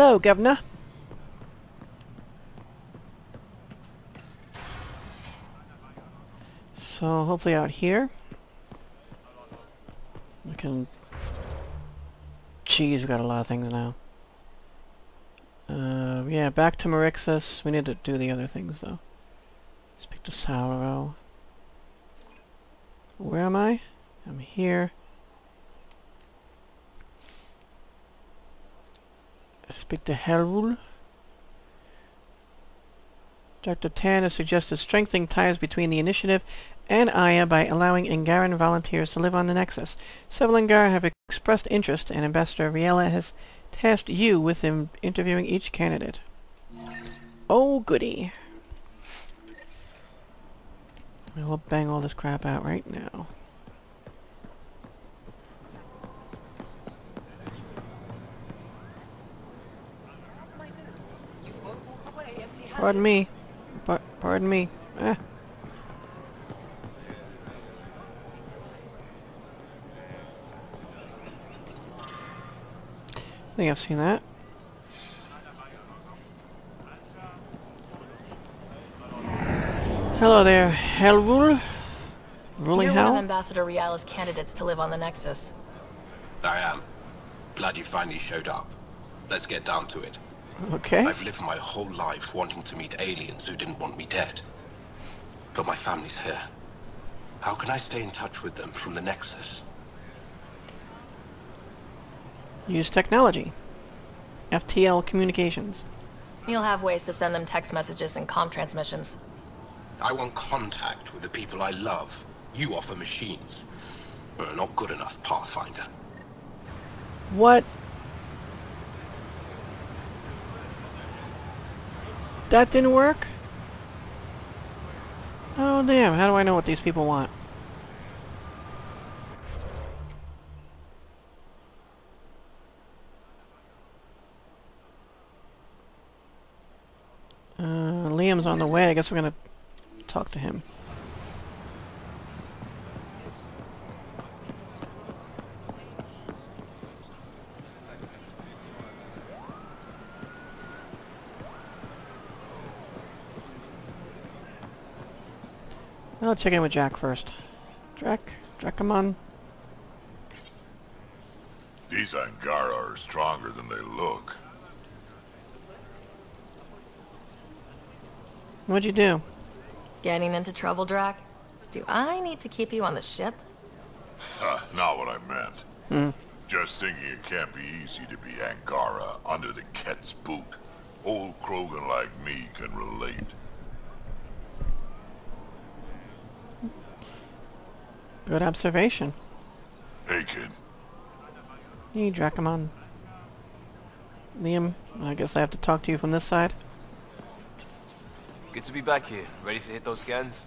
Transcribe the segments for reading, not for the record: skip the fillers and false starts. Hello, Governor. So hopefully out here we can... Jeez, we got a lot of things now. Yeah, back to Marixis. We need to do the other things though. Speak to Saurau. Where am I? I'm here. Speak to Helrul. Dr. Tan has suggested strengthening ties between the Initiative and Aya by allowing Ingarin volunteers to live on the Nexus. Several Angara have expressed interest, and Ambassador Rialla has tasked you with interviewing each candidate. Oh, goody. We'll bang all this crap out right now. Pardon me. Pardon me. Eh. I think I've seen that. Hello there, Helrul. Ruling Hell? You're one of Ambassador Rialla's candidates to live on the Nexus. I am. Glad you finally showed up. Let's get down to it. Okay. I've lived my whole life wanting to meet aliens who didn't want me dead. But my family's here. How can I stay in touch with them from the Nexus? Use technology. FTL communications. You'll have ways to send them text messages and comm transmissions. I want contact with the people I love. You offer machines. We're not good enough, Pathfinder. What? That didn't work? Oh damn, how do I know what these people want? Liam's on the way, I guess we're gonna talk to him. I'll check in with Jack first. Drack, come on. These Angara are stronger than they look. What'd you do? Getting into trouble, Drack? Do I need to keep you on the ship? Not what I meant. Just thinking it can't be easy to be Angara under the Kett's boot. Old Krogan like me can relate. Good observation. Hey, kid. Hey, Dracamon. Liam, I guess I have to talk to you from this side. Good to be back here. Ready to hit those scans?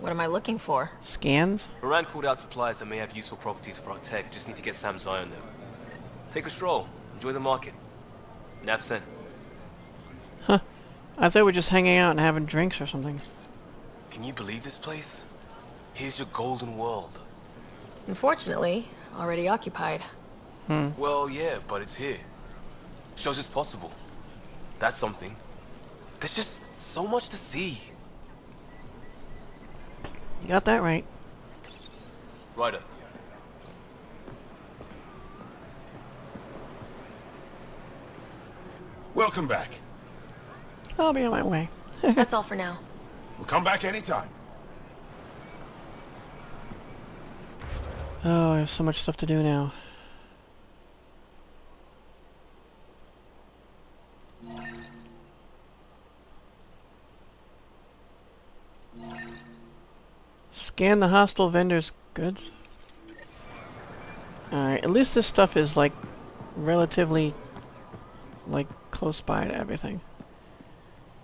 What am I looking for? Scans? Varan called out supplies that may have useful properties for our tech. Just need to get Sam's eye on them. Take a stroll. Enjoy the market. Napsin. Huh. I thought we were just hanging out and having drinks or something. Can you believe this place? Here's your golden world. Unfortunately, already occupied. Well, yeah, but it's here. Shows it's possible. That's something. There's just so much to see. You got that right. Ryder. Welcome back. I'll be on my way. That's all for now. We'll come back anytime. Oh, I have so much stuff to do now. Scan the hostile vendors' goods. Alright, at least this stuff is like relatively like close by to everything.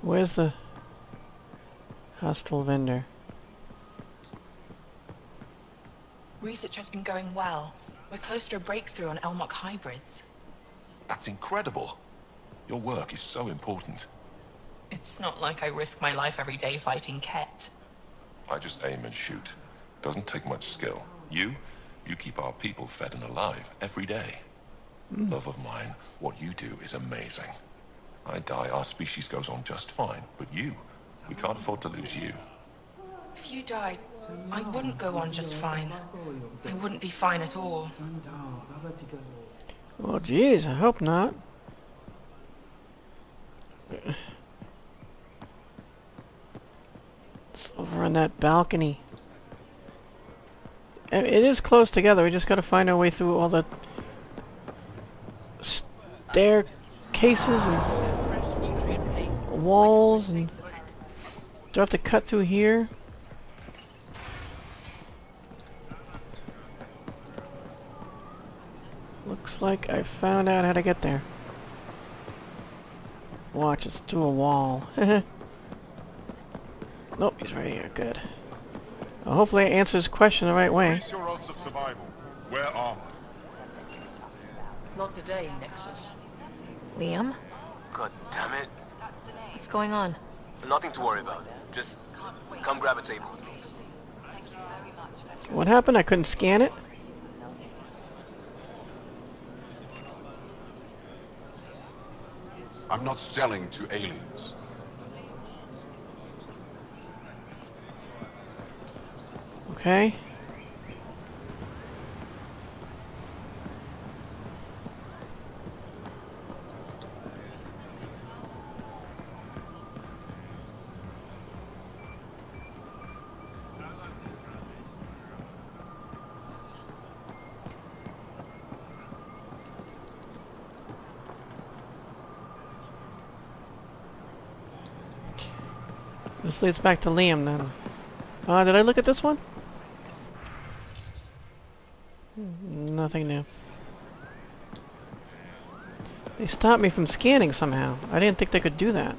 Where's the hostile vendor? Research has been going well. We're close to a breakthrough on Elmok hybrids. That's incredible. Your work is so important. It's not like I risk my life every day fighting Kett. I just aim and shoot. Doesn't take much skill. You keep our people fed and alive every day. Love of mine, what you do is amazing. I die, our species goes on just fine, but you, we can't afford to lose you. If you died, I wouldn't go on just fine. I wouldn't be fine at all. Well, geez, I hope not. It's over on that balcony. It is close together, we just gotta find our way through all the staircases and walls and... Do I have to cut through here? Looks like I found out how to get there. Watch, it's through a wall. Nope, he's right here, good. Well, hopefully I answer his question the right way. Your odds of survival. Where are we? Not today, Nexus. Liam? God damn it. What's going on? Nothing to worry about. Just come grab a table with me. What happened? I couldn't scan it? I'm not selling to aliens. Okay. This leads back to Liam then. Did I look at this one? Nothing new. They stopped me from scanning somehow. I didn't think they could do that.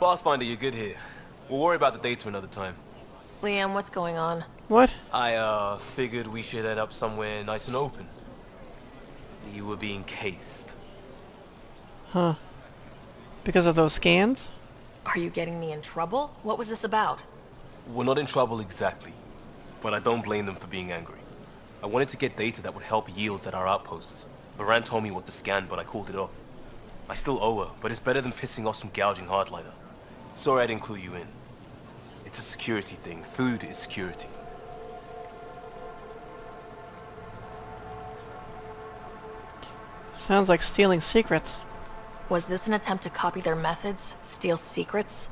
Pathfinder, you're good here. We'll worry about the dates another time. Liam, what's going on? What? I figured we should head up somewhere nice and open. You were being cased. Huh. Because of those scans? Are you getting me in trouble? What was this about? We're not in trouble exactly, but I don't blame them for being angry. I wanted to get data that would help yields at our outposts. Varan told me what to scan, but I called it off. I still owe her, but it's better than pissing off some gouging hardliner. Sorry I didn't clue you in. It's a security thing. Food is security. Sounds like stealing secrets. Was this an attempt to copy their methods? Steal secrets?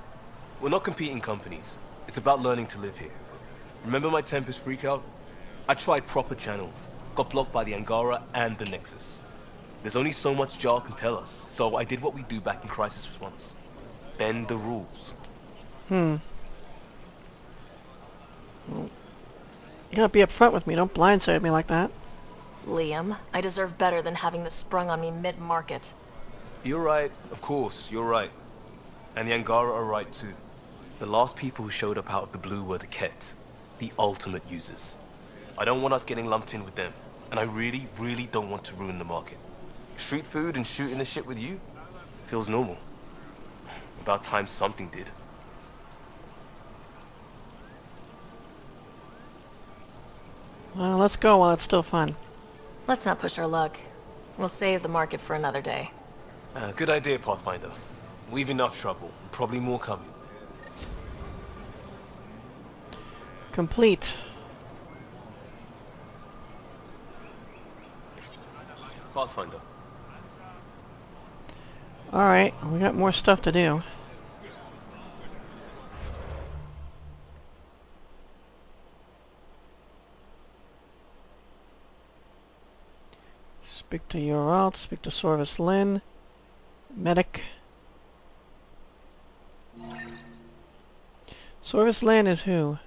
We're not competing companies. It's about learning to live here. Remember my Tempest freakout? I tried proper channels, got blocked by the Angara and the Nexus. There's only so much Jaal can tell us, so I did what we do back in Crisis Response. Bend the rules. Well, you gotta be upfront with me, don't blindside me like that. Liam, I deserve better than having this sprung on me mid-market. You're right, of course, you're right. And the Angara are right too. The last people who showed up out of the blue were the Kett, the ultimate users. I don't want us getting lumped in with them, and I really, really don't want to ruin the market. Street food and shooting the shit with you? Feels normal. About time something did. Well, let's go while it's still fun. Let's not push our luck. We'll save the market for another day. Good idea, Pathfinder. We've enough trouble, probably more coming. Complete. Pathfinder. Alright, we got more stuff to do. Speak to Jaal, speak to Sorvis Lin. Medic. Sorvis Lin is who?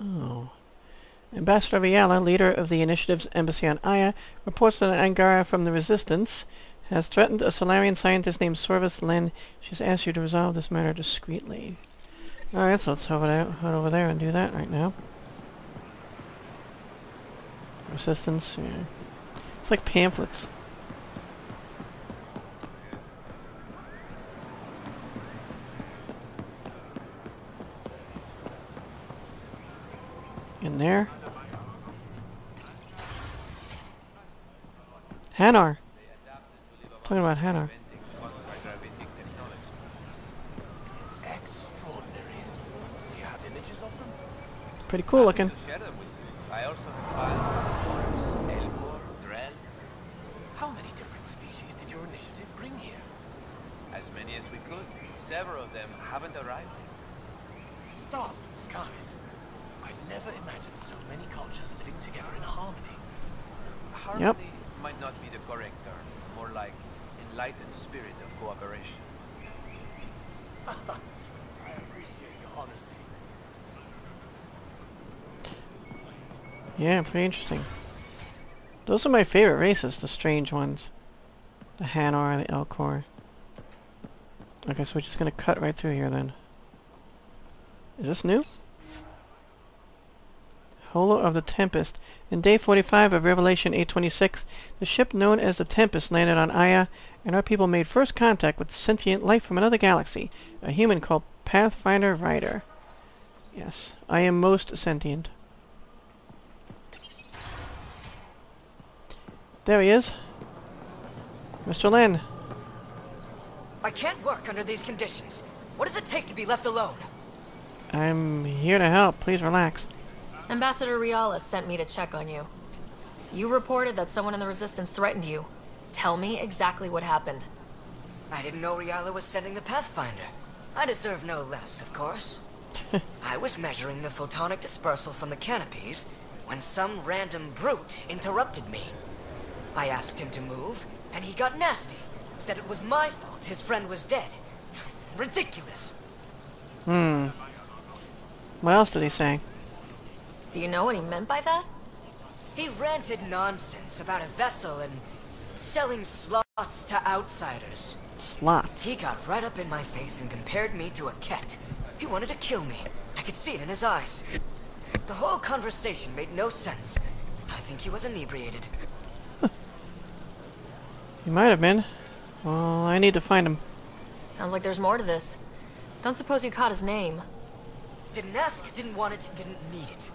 Oh. Ambassador Viala, leader of the Initiative's embassy on Aya, reports that an Angara from the Resistance has threatened a Solarian scientist named Sorvis Lin. She's asked you to resolve this matter discreetly. Alright, so let's head over there and do that right now. Resistance, yeah. It's like pamphlets. in there. Hannar! Talking about Hannar. Pretty cool looking. I also have files on Elcor, Drell. How many different species did your initiative bring here? As many as we could. Several of them haven't arrived yet. Stars and skies. I never imagined so many cultures living together in harmony. Harmony might not be the correct term. More like enlightened spirit of cooperation. I appreciate your honesty. Yeah, pretty interesting. Those are my favorite races, the strange ones. The Hannar and the Elcor. Okay, so we're just gonna cut right through here then. Is this new? Holo of the Tempest. In day 45 of Revelation 826, the ship known as the Tempest landed on Aya, and our people made first contact with sentient life from another galaxy, a human called Pathfinder Ryder. Yes, I am most sentient. There he is. Mr. Lin. I can't work under these conditions. What does it take to be left alone? I'm here to help. Please relax. Ambassador Rialla sent me to check on you. You reported that someone in the Resistance threatened you. Tell me exactly what happened. I didn't know Rialla was sending the Pathfinder. I deserve no less, of course. I was measuring the photonic dispersal from the canopies when some random brute interrupted me. I asked him to move, and he got nasty. Said it was my fault his friend was dead. Ridiculous. What else did he say? Do you know what he meant by that? He ranted nonsense about a vessel and selling slots to outsiders. Slots? He got right up in my face and compared me to a Kett. He wanted to kill me. I could see it in his eyes. The whole conversation made no sense. I think he was inebriated. He might have been. Well, I need to find him. Sounds like there's more to this. Don't suppose you caught his name? Didn't ask, didn't want it, didn't need it.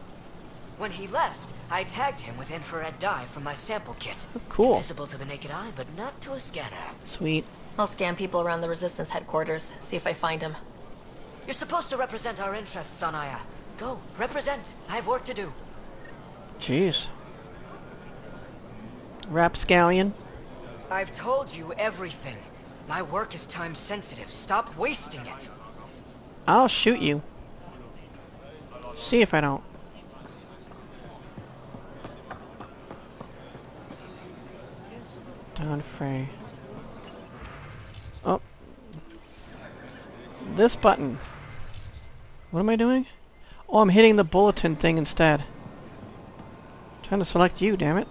When he left, I tagged him with infrared dye from my sample kit. Oh, cool. Visible to the naked eye, but not to a scanner. Sweet. I'll scan people around the Resistance headquarters, see if I find him. You're supposed to represent our interests on Aya. Go, represent. I have work to do. Jeez. Rapscallion. I've told you everything. My work is time sensitive. Stop wasting it. I'll shoot you. See if I don't. Don Frey. Oh. This button. What am I doing? Oh, I'm hitting the bulletin thing instead. I'm trying to select you, damn it.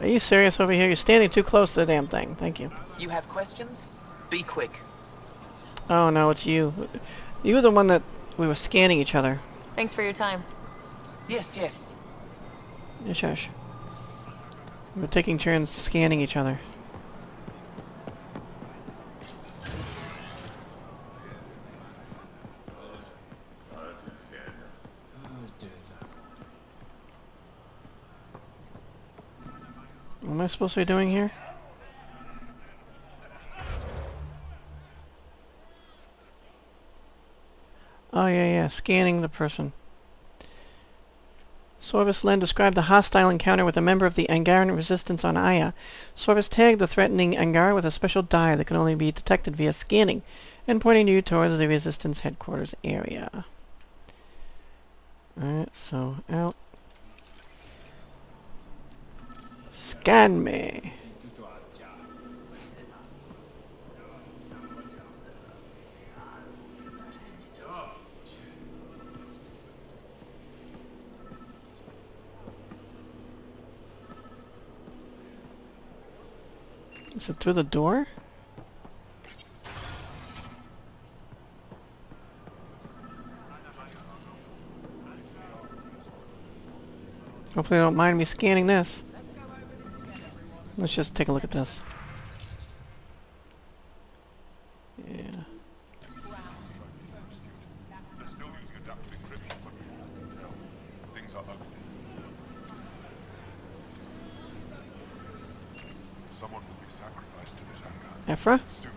Are you serious over here? You're standing too close to the damn thing. Thank you. You have questions? Be quick. Oh no, it's you. You were the one that we were scanning each other. Thanks for your time. Yes, yes. Yes, yes. We were taking turns scanning each other. What am I supposed to be doing here? Oh yeah, scanning the person. Sorvis Lin described the hostile encounter with a member of the Angaran resistance on Aya. Sorvis tagged the threatening Angara with a special dye that can only be detected via scanning, and pointing you towards the resistance headquarters area. Alright, so out. Scan me. Is it through the door? Hopefully they don't mind me scanning this. Let's just take a look at this. Yeah. Someone will be sacrificed to this anger. Ephra?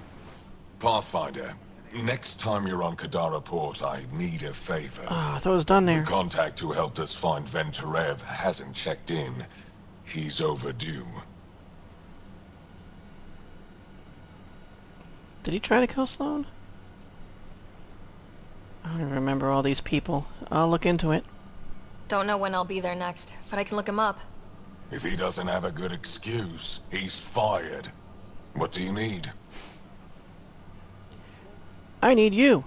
Pathfinder, next time you're on Kadara Port, I need a favor. Ah, that was done there. The contact who helped us find Venturev hasn't checked in. He's overdue. Did he try to kill Sloan? I don't remember all these people. I'll look into it. Don't know when I'll be there next, but I can look him up. If he doesn't have a good excuse, he's fired. What do you need? I need you.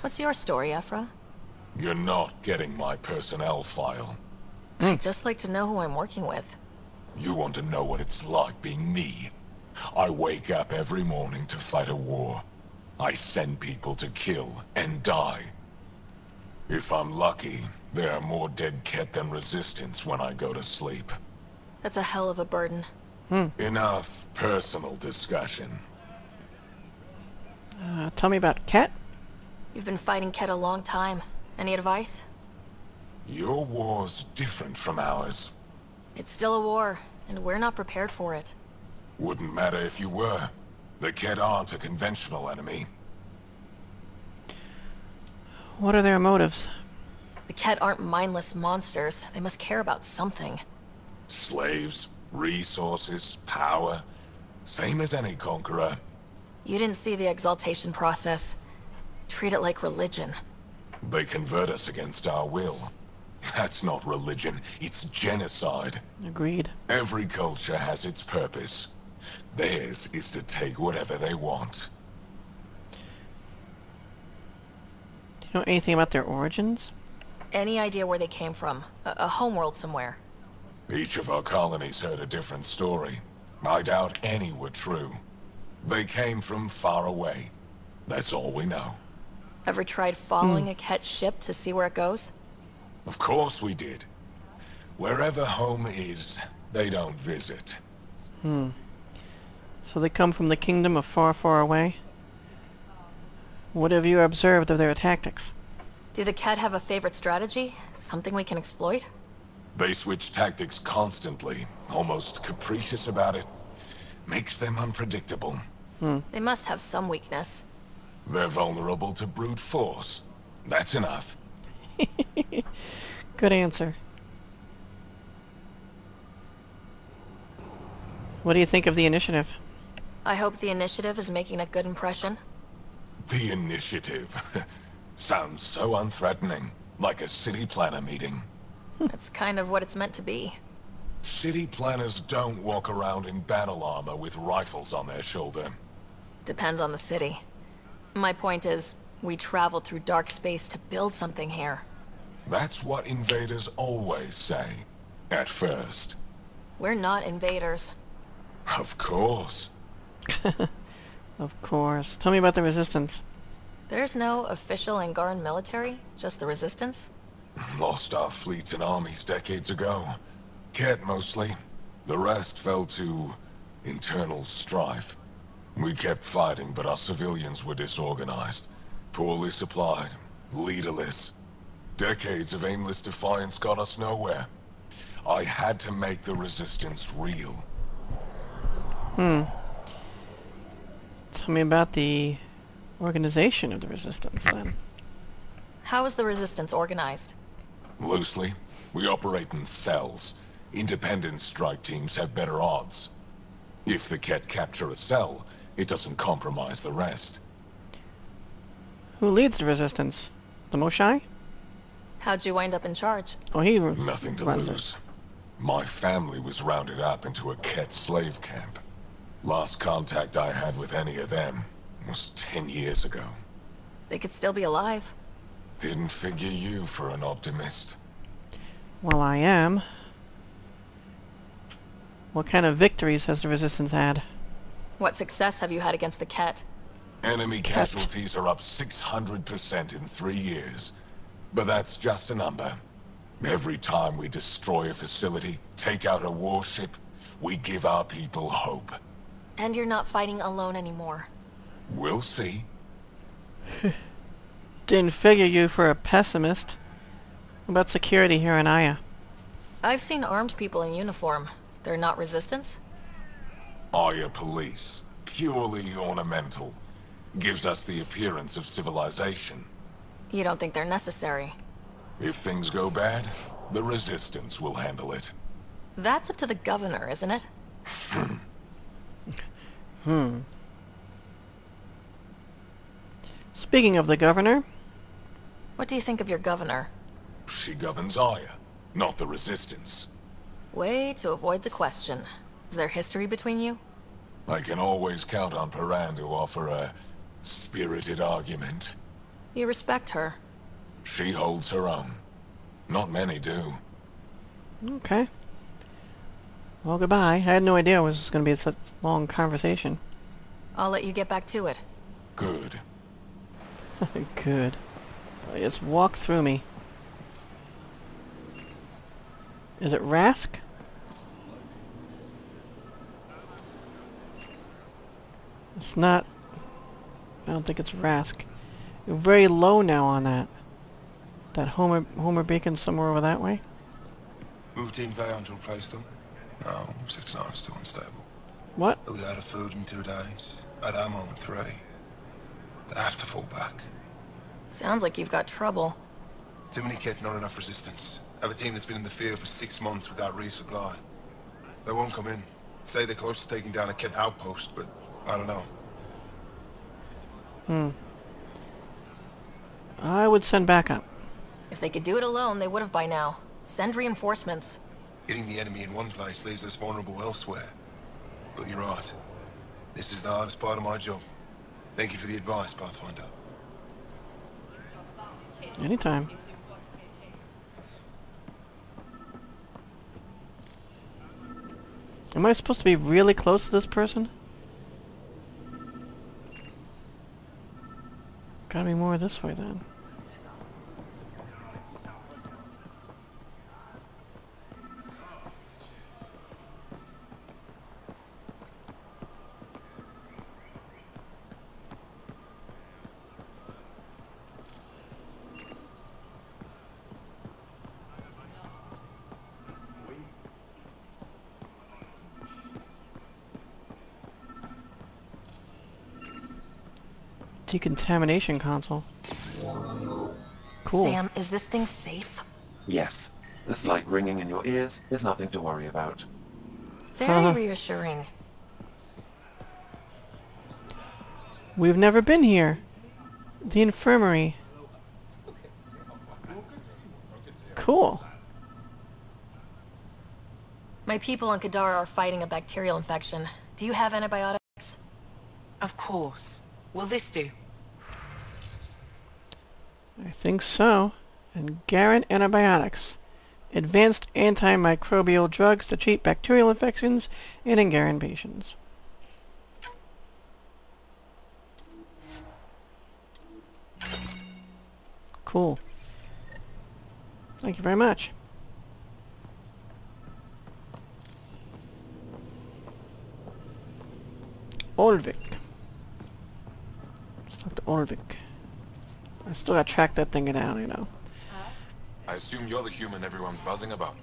What's your story, Ephra? You're not getting my personnel file. I'd just like to know who I'm working with. You want to know what it's like being me? I wake up every morning to fight a war. I send people to kill and die. If I'm lucky, there are more dead Kett than Resistance when I go to sleep. That's a hell of a burden. Enough personal discussion. Tell me about Kett. You've been fighting Kett a long time. Any advice? Your war's different from ours. It's still a war, and we're not prepared for it. Wouldn't matter if you were. The Kett aren't a conventional enemy. What are their motives? The Kett aren't mindless monsters. They must care about something. Slaves, resources, power. Same as any conqueror. You didn't see the exaltation process. Treat it like religion. They convert us against our will. That's not religion, it's genocide. Agreed. Every culture has its purpose. Theirs is to take whatever they want. Do you know anything about their origins? Any idea where they came from? A homeworld somewhere. Each of our colonies heard a different story. I doubt any were true. They came from far away. That's all we know. Ever tried following a Kett ship to see where it goes? Of course we did. Wherever home is, they don't visit. So they come from the kingdom of far, far away? What have you observed of their tactics? Do the Kett have a favorite strategy? Something we can exploit? They switch tactics constantly, almost capricious about it. Makes them unpredictable. They must have some weakness. They're vulnerable to brute force. That's enough. Good answer. What do you think of the Initiative? I hope the Initiative is making a good impression. The Initiative? Sounds so unthreatening. Like a city planner meeting. That's kind of what it's meant to be. City planners don't walk around in battle armor with rifles on their shoulder. Depends on the city. My point is, we traveled through dark space to build something here. That's what invaders always say. At first. We're not invaders. Of course. Of course. Tell me about the Resistance. There's no official Ingarin military, just the Resistance. Lost our fleets and armies decades ago. Kett mostly. The rest fell to internal strife. We kept fighting, but our civilians were disorganized, poorly supplied, leaderless. Decades of aimless defiance got us nowhere. I had to make the Resistance real. Tell me about the organization of the Resistance, then. How is the Resistance organized? Loosely. We operate in cells. Independent strike teams have better odds. If the Kett capture a cell, it doesn't compromise the rest. Who leads the Resistance? The Moshai? How'd you wind up in charge? Oh, he nothing to lose. My family was rounded up into a Kett slave camp. Last contact I had with any of them was 10 years ago. They could still be alive. Didn't figure you for an optimist. Well, I am. What kind of victories has the Resistance had? What success have you had against the Kett? Enemy casualties are up 600% in 3 years. But that's just a number. Every time we destroy a facility, take out a warship, we give our people hope. And you're not fighting alone anymore. We'll see. Didn't figure you for a pessimist. What about security here in Aya? I've seen armed people in uniform. They're not Resistance? Aya police, purely ornamental, gives us the appearance of civilization. You don't think they're necessary? If things go bad, the Resistance will handle it. That's up to the governor, isn't it? Speaking of the governor... What do you think of your governor? She governs Aya, not the Resistance. Way to avoid the question. Is there history between you? I can always count on Paran to offer a spirited argument. You respect her. She holds her own. Not many do. Okay. Well, goodbye. I had no idea it was going to be such a long conversation. I'll let you get back to it. Good. Good. Just walk through me. Is it Rask? It's not... I don't think it's Rask. You're very low now on that. That Homer Beacon somewhere over that way? Routine Valiantal place though. No, 6-9 is too unstable. What? We out of food in 2 days. At ammo in 3. They have to fall back. Sounds like you've got trouble. Too many Kett, not enough Resistance. Have a team that's been in the field for 6 months without resupply. They won't come in. Say they're close to taking down a Kett outpost, but I don't know. I would send backup. If they could do it alone, they would have by now. Send reinforcements. Hitting the enemy in one place leaves us vulnerable elsewhere. But you're right. This is the hardest part of my job. Thank you for the advice, Pathfinder. Anytime. Am I supposed to be really close to this person? Gotta be more this way then. Decontamination console. Cool. Sam, is this thing safe? Yes. The slight ringing in your ears is nothing to worry about. Very reassuring. We've never been here. The infirmary. Cool. My people on Kadara are fighting a bacterial infection. Do you have antibiotics? Of course. Will this do? I think so. Ingarin antibiotics. Advanced antimicrobial drugs to treat bacterial infections in Ingarin patients. Cool. Thank you very much. Olvik. Let's talk to Olvik. I still gotta track that thing down, you know. I assume you're the human everyone's buzzing about.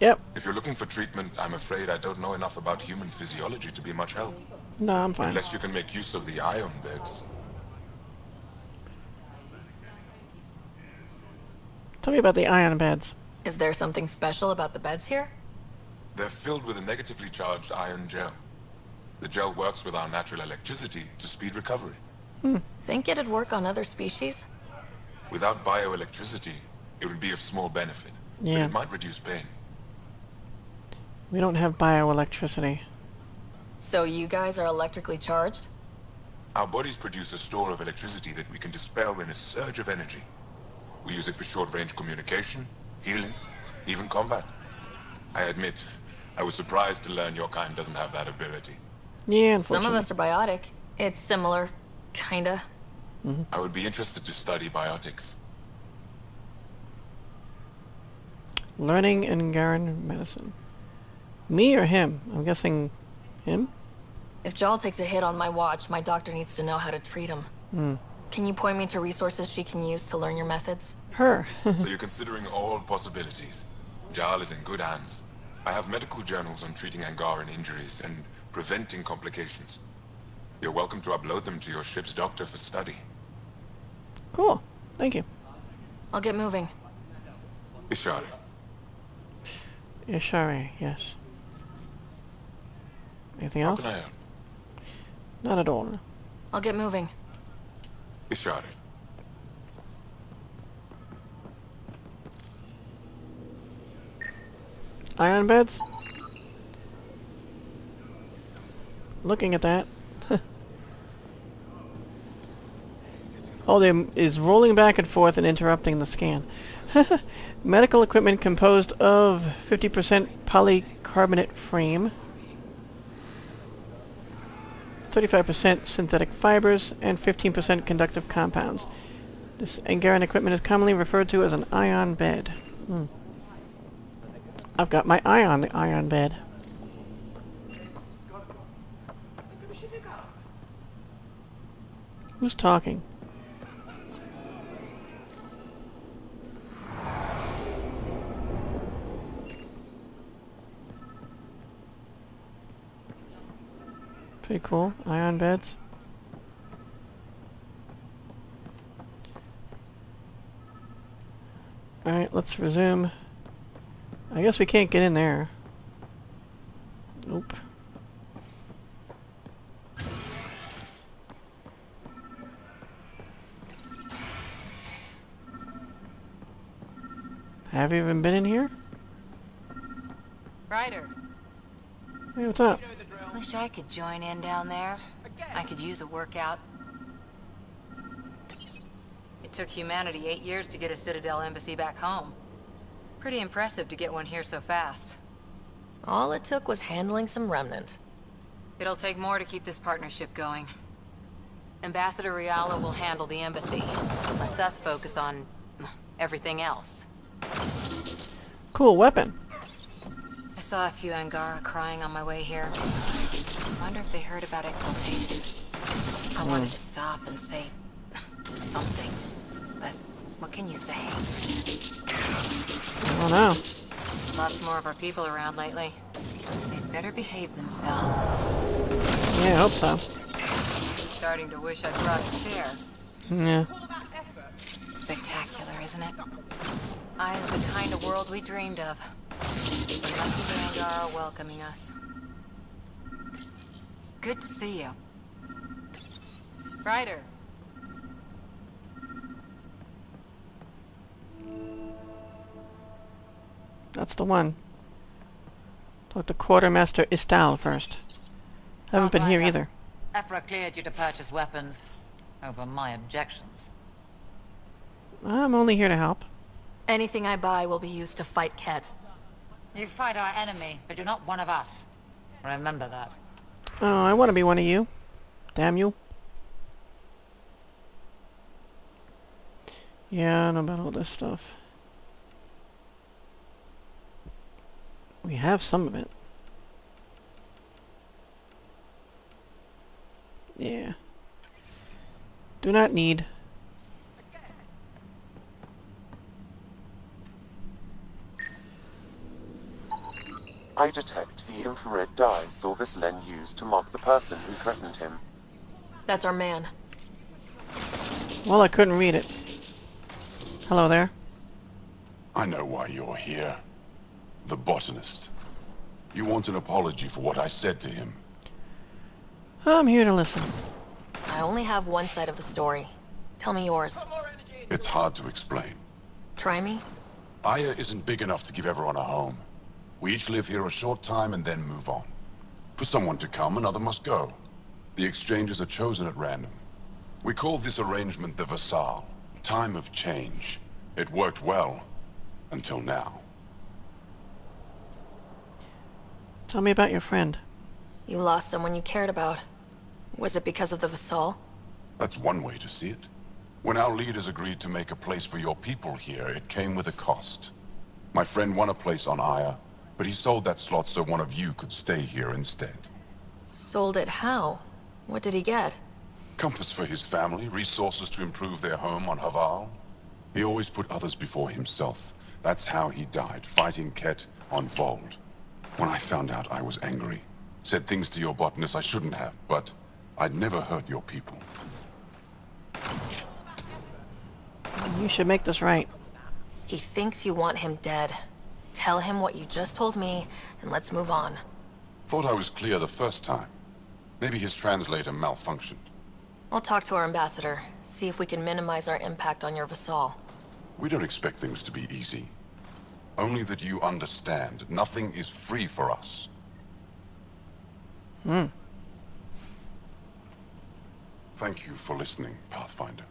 Yep. If you're looking for treatment, I'm afraid I don't know enough about human physiology to be much help. No, I'm fine. Unless you can make use of the ion beds. Tell me about the ion beds. Is there something special about the beds here? They're filled with a negatively charged ion gel. The gel works with our natural electricity to speed recovery. Think it'd work on other species? Without bioelectricity, it would be of small benefit. Yeah. But it might reduce pain. We don't have bioelectricity. So you guys are electrically charged? Our bodies produce a store of electricity that we can dispel in a surge of energy. We use it for short-range communication, healing, even combat. I admit, I was surprised to learn your kind doesn't have that ability. Yeah, unfortunately. Some of us are biotic. It's similar, kinda. I would be interested to study biotics. Learning Ingarin medicine. Me or him? I'm guessing him? If Jaal takes a hit on my watch, my doctor needs to know how to treat him. Can you point me to resources she can use to learn your methods? Her. So you're considering all possibilities. Jaal is in good hands. I have medical journals on treating Angaran injuries and preventing complications. You're welcome to upload them to your ship's doctor for study. Cool. Thank you. I'll get moving. Ishari. Ishari, yes. Anything else? How can I help? Not at all. I'll get moving. Ishari. Iron beds? Looking at that. Oh, there is rolling back and forth and interrupting the scan. Medical equipment composed of 50% polycarbonate frame, 35% synthetic fibers, and 15% conductive compounds. This Ingarin equipment is commonly referred to as an ion bed. I've got my eye on the ion bed. Who's talking? Pretty cool. Ion beds. Alright, let's resume. I guess we can't get in there. Nope. Have you even been in here? Ryder. Hey, what's up? Wish I could join in down there. I could use a workout. It took humanity 8 years to get a Citadel embassy back home. Pretty impressive to get one here so fast. All it took was handling some remnant. It'll take more to keep this partnership going. Ambassador Rialla will handle the embassy. Lets us focus on everything else. Cool weapon. I saw a few Angara crying on my way here. Wonder if they heard about exaltation. I wanted to stop and say something, but what can you say? Oh no. Lots more of our people around lately. They'd better behave themselves. Yeah, I hope so. Starting to wish I'd brought a chair. Yeah. Spectacular, isn't it? Aya's the kind of world we dreamed of. We're lucky the Angara welcoming us. Good to see you. Ryder. That's the one. Talk to Quartermaster Istal first. Haven't been here either. Ephra cleared you to purchase weapons over my objections. I'm only here to help. Anything I buy will be used to fight Kett. You fight our enemy, but you're not one of us. Remember that. Oh, I want to be one of you. Damn you. Yeah, I know about all this stuff. We have some of it. Yeah. Do not need. I detect the infrared dye Sorvis Lin used to mark the person who threatened him. That's our man. Well, I couldn't read it. Hello there. I know why you're here. The botanist. You want an apology for what I said to him. I'm here to listen. I only have one side of the story. Tell me yours. It's hard to explain. Try me? Aya isn't big enough to give everyone a home. We each live here a short time and then move on. For someone to come, another must go. The exchanges are chosen at random. We call this arrangement the Vasal. Time of change. It worked well. Until now. Tell me about your friend. You lost someone you cared about. Was it because of the Vasal? That's one way to see it. When our leaders agreed to make a place for your people here, it came with a cost. My friend won a place on Aya, but he sold that slot so one of you could stay here instead. Sold it how? What did he get? Comforts for his family, resources to improve their home on Haval. He always put others before himself. That's how he died, fighting Kett on Vold. When I found out, I was angry. Said things to your botanist I shouldn't have, but I'd never hurt your people. You should make this right. He thinks you want him dead. Tell him what you just told me, and let's move on. Thought I was clear the first time. Maybe his translator malfunctioned. I'll talk to our ambassador, see if we can minimize our impact on your Vasal. We don't expect things to be easy. Only that you understand, nothing is free for us. Thank you for listening, Pathfinder.